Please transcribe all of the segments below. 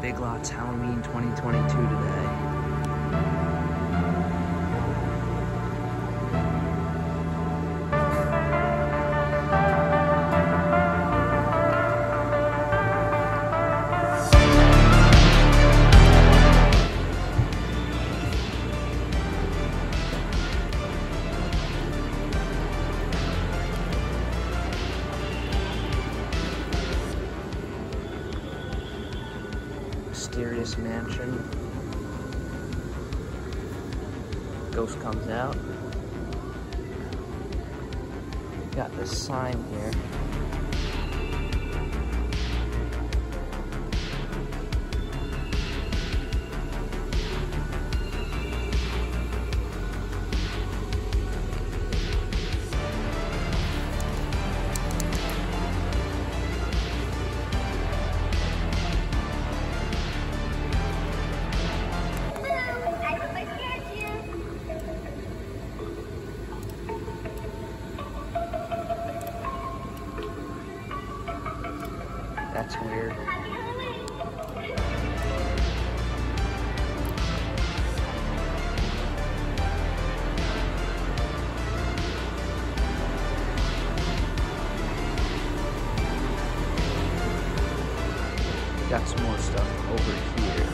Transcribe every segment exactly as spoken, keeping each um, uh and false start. at Big Lots Halloween twenty twenty-two today. Mysterious mansion. Ghost comes out. Got this sign here. That's weird. Got some more stuff over here.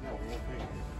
No, we'll pay.